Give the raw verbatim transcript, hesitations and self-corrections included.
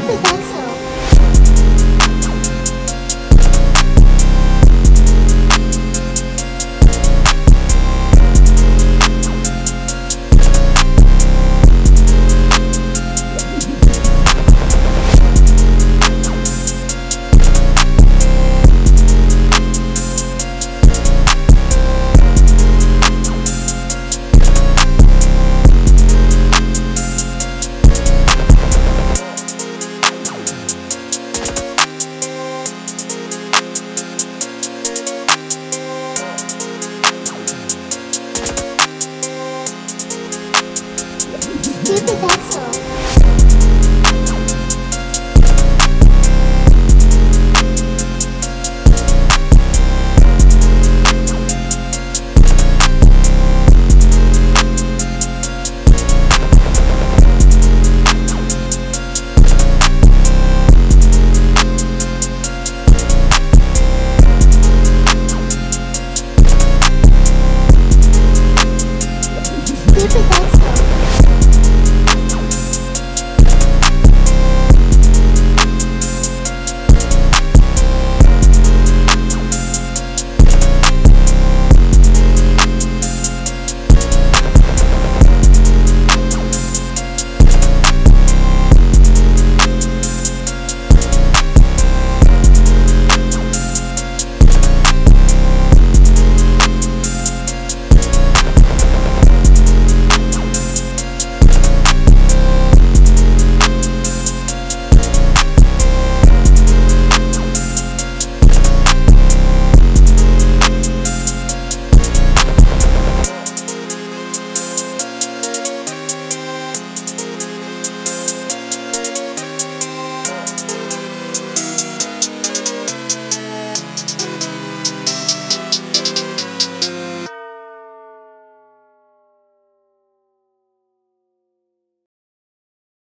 super thanks.